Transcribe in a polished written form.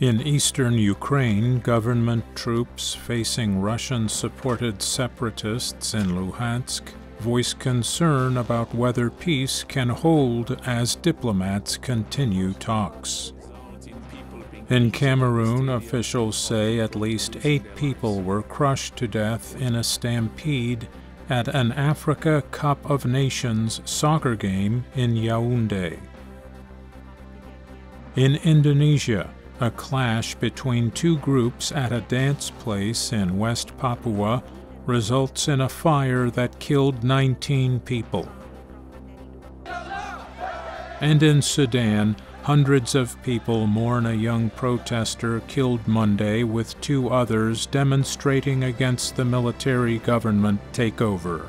In eastern Ukraine, government troops facing Russian-supported separatists in Luhansk voice concern about whether peace can hold as diplomats continue talks. In Cameroon, officials say at least 8 people were crushed to death in a stampede at an Africa Cup of Nations soccer game in Yaoundé. In Indonesia, a clash between 2 groups at a dance place in West Papua results in a fire that killed 19 people. And in Sudan, hundreds of people mourn a young protester killed Monday with 2 others demonstrating against the military government takeover.